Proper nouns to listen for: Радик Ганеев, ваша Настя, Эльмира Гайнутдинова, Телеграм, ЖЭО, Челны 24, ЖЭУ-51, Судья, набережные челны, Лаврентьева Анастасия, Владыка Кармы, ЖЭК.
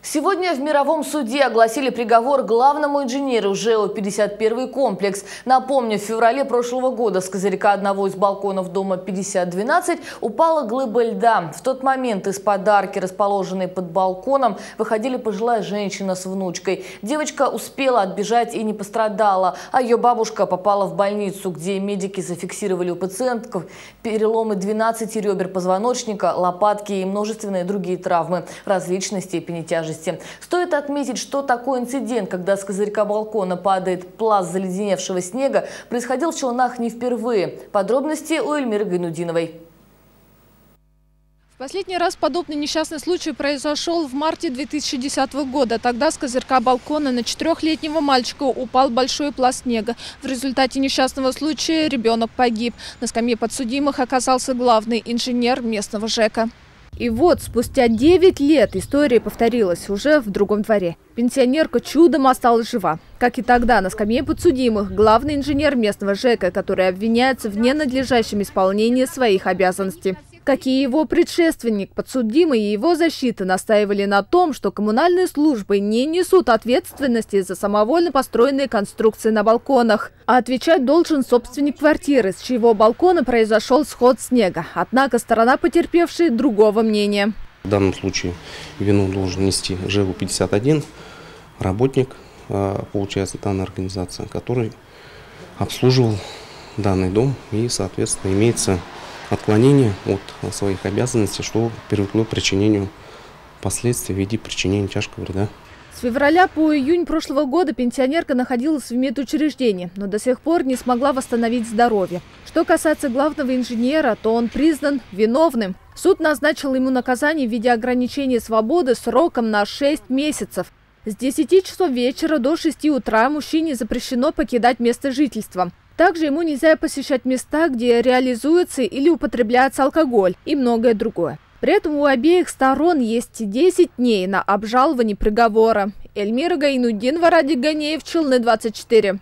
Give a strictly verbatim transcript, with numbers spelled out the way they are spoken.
Сегодня в мировом суде огласили приговор главному инженеру ЖЭО пятьдесят один комплекс. Напомню, в феврале прошлого года с козырька одного из балконов дома пятьдесят двенадцать упала глыба льда. В тот момент из-под арки, расположенной под балконом, выходили пожилая женщина с внучкой. Девочка успела отбежать и не пострадала, а ее бабушка попала в больницу, где медики зафиксировали у пациенток переломы двенадцати ребер позвоночника, лопатки и множественные другие травмы различной степени тяжести. Стоит отметить, что такой инцидент, когда с козырька балкона падает пласт заледеневшего снега, происходил в Челнах не впервые. Подробности у Эльмиры Гайнутдиновой. Последний раз подобный несчастный случай произошел в марте две тысячи десятого года. Тогда с козырька балкона на четырехлетнего мальчика упал большой пласт снега. В результате несчастного случая ребенок погиб. На скамье подсудимых оказался главный инженер местного ЖЭКа. И вот, спустя девять лет история повторилась уже в другом дворе. Пенсионерка чудом осталась жива. Как и тогда, на скамье подсудимых главный инженер местного ЖЭКа, который обвиняется в ненадлежащем исполнении своих обязанностей. Как и его предшественник, подсудимый и его защита настаивали на том, что коммунальные службы не несут ответственности за самовольно построенные конструкции на балконах, а отвечать должен собственник квартиры, с чьего балкона произошел сход снега. Однако сторона потерпевшей другого мнения. В данном случае вину должен нести ЖЭУ пятьдесят один, работник, получается, данной организации, который обслуживал данный дом и, соответственно, имеется отклонение от своих обязанностей, что привело к причинению последствий в виде причинения тяжкого вреда. С февраля по июнь прошлого года пенсионерка находилась в медучреждении, но до сих пор не смогла восстановить здоровье. Что касается главного инженера, то он признан виновным. Суд назначил ему наказание в виде ограничения свободы сроком на шесть месяцев. С десяти часов вечера до шести утра мужчине запрещено покидать место жительства. Также ему нельзя посещать места, где реализуется или употребляется алкоголь и многое другое. При этом у обеих сторон есть десять дней на обжалование приговора. Эльмира Гайнутдинова, Радик Ганеев, Челны двадцать четыре.